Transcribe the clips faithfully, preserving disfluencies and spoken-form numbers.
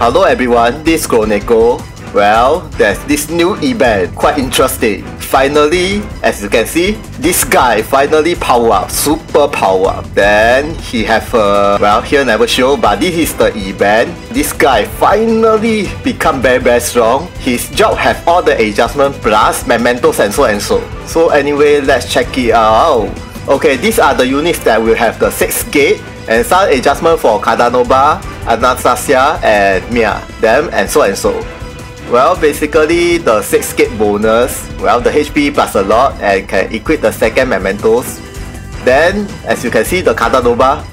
Hello everyone, this is Kroneko. Well, there's this new event, quite interesting. Finally, as you can see, this guy finally power up, super power up. Then he have a, well, here never show, but this is the event. This guy finally become very very strong. His job have all the adjustment plus mementos and so and so. So anyway, let's check it out. Okay, these are the units that will have the six gate and some adjustment for Cadanova, Anastasia and Mia, them and so and so. Well, basically the six gate bonus, well, the H P plus a lot and can equip the second mementos. Then as you can see, the Cadanova,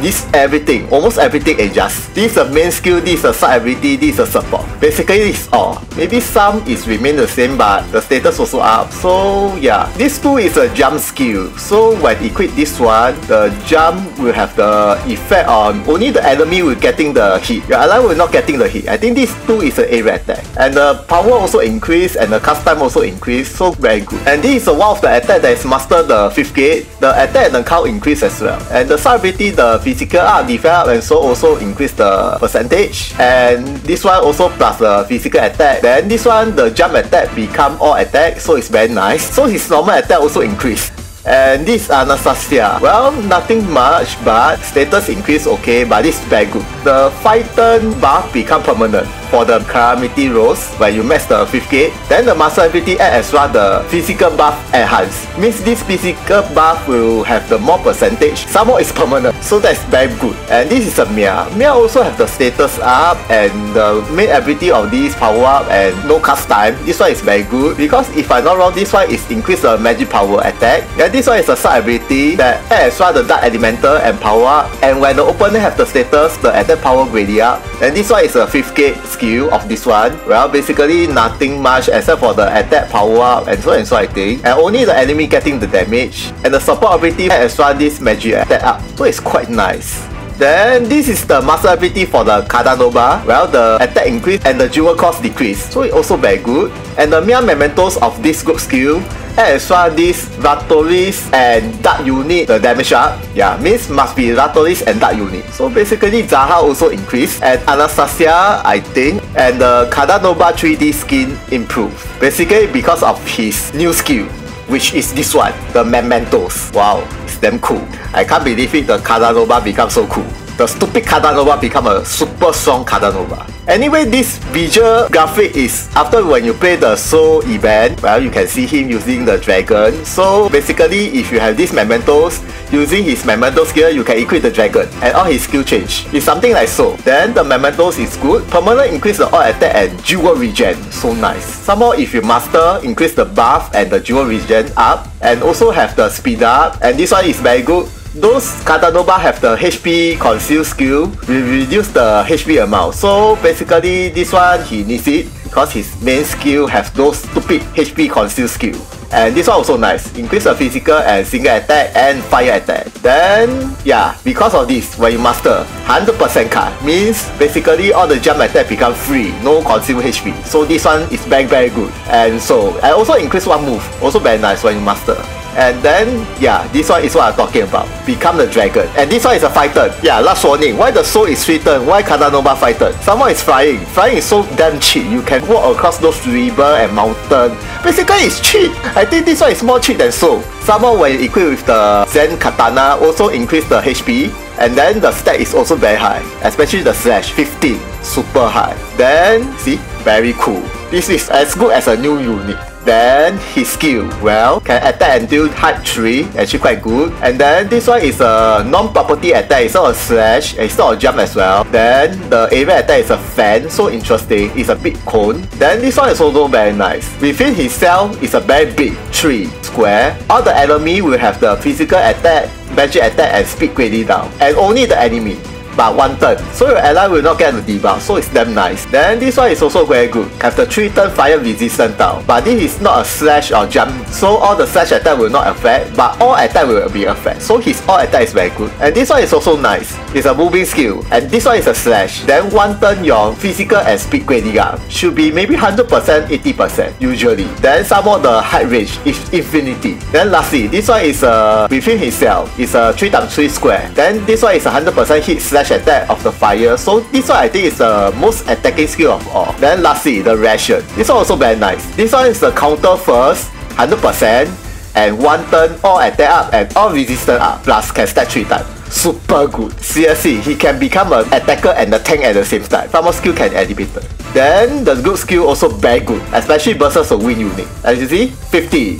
this everything, almost everything adjusts. This is the main skill, this is the sub ability, this is the support. Basically it's all. Maybe some is remain the same, but the status also up. So yeah, this two is a jump skill. So when equip this one, the jump will have the effect on only the enemy will getting the hit. Your ally will not getting the hit. I think this two is an area attack. And the power also increase and the cast time also increase. So very good. And this is one of the attack that is master the fifth gate. The attack and the count increase as well. And the sub ability, the physical up, develop and so also increase the percentage. And this one also plus the physical attack. Then this one, the jump attack become all attack, so it's very nice. So his normal attack also increase. And this Anastasia, well, nothing much, but status increase okay, but it's very good. The five turn buff become permanent for the Calamity Rose when you match the fifth gate. Then the master ability add as well the physical buff enhance. Means this physical buff will have the more percentage. Some more is permanent, so that's very good. And this is a Mia. Mia also have the status up and the main ability of this power up and no cast time. This one is very good because if I'm not wrong, this one is increase the magic power attack. And this one is a sub ability that add as well the dark elemental and power up. And when the opponent have the status, the attack power gradient up. And this one is a fifth gate skill of this one. Well, basically nothing much except for the attack power up and so and so, I think. And only the enemy getting the damage. And the support ability add as well this magic attack up. So it's quite nice. Then this is the master ability for the Cadanova. Well, the attack increase and the jewel cost decrease. So it's also very good. And the mere mementos of this group skill add as well this Rattoris and Dark unit, the damage up. Yeah, means must be Rattoris and Dark unit. So basically Zaha also increased and Anastasia, I think, and the Cadanova three D skin improved. Basically because of his new skill, which is this one, the mementos. Wow, it's damn cool. I can't believe it, the Cadanova become so cool. The stupid Cadanova become a super strong Cadanova. Anyway, this visual graphic is after when you play the soul event. Well, you can see him using the dragon. So basically, if you have these mementos, using his mementos gear, you can equip the dragon and all his skill change. It's something like so. Then the mementos is good. Permanent increase the all attack and jewel regen. So nice. Somehow if you master, increase the buff and the jewel regen up. And also have the speed up. And this one is very good. Those Cadanova have the H P conceal skill, will reduce the H P amount. So basically this one he needs it because his main skill have those stupid H P conceal skill. And this one also nice, increase the physical and single attack and fire attack. Then yeah, because of this, when you master one hundred percent card, means basically all the jump attack become free, no consume H P. So this one is very very good. And so I also increase one move, also very nice when you master. And then yeah, this one is what I'm talking about, become the dragon. And this one is a five turn. Yeah, last warning, why the soul is three turn, why Cadanova five turn? Someone is flying. Flying is so damn cheap. You can walk across those river and mountain. Basically it's cheap. I think this one is more cheap than soul. Someone when you equip with the Zen Katana also increase the H P. And then the stat is also very high, especially the slash fifteen, super high. Then see, very cool. This is as good as a new unit. Then his skill, well, can attack until height three, actually quite good. And then this one is a non-property attack, it's not a slash, it's not a jump as well. Then the area attack is a fan, so interesting, it's a big cone. Then this one is also very nice. Within himself is a very big tree, square. All the enemy will have the physical attack, magic attack and speed gradient down. And only the enemy, but one turn, so your ally will not get the debuff, so it's damn nice. Then this one is also very good, have the three turn fire resistance down, but this is not a slash or jump, so all the slash attack will not affect, but all attack will be affected, so his all attack is very good. And this one is also nice, it's a moving skill, and this one is a slash, then one turn your physical and speed grading up, should be maybe one hundred percent, eighty percent usually. Then some more the height range is infinity. Then lastly, this one is a within himself, it's a three times three square, then this one is a one hundred percent hit slash dash attack of the fire, so this one I think is the most attacking skill of all. Then lastly, the ration. This one also very nice. This one is the counter first, one hundred percent, and one turn all attack up and all resistance up, plus can stack three times. Super good. Seriously, he can become an attacker and a tank at the same time. Farmer skill can activate it. Then the good skill also very good, especially versus a win unit. As you see, fifty,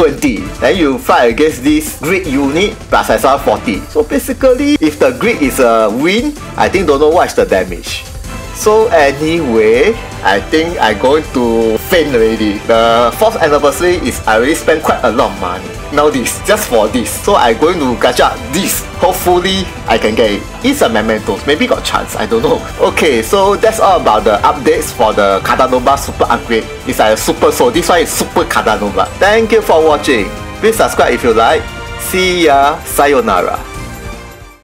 twenty. Then you fight against this grid unit plus as well forty. So basically, if the grid is a win, I think don't know what's the damage. So anyway, I think I'm going to faint already. The fourth anniversary is I already spent quite a lot of money. Now this, just for this. So I'm going to gacha this. Hopefully, I can get it. It's a memento. Maybe got chance. I don't know. Okay, so that's all about the updates for the Cadanova Super Upgrade. It's like a super soul. This one is Super Cadanova. Thank you for watching. Please subscribe if you like. See ya. Sayonara.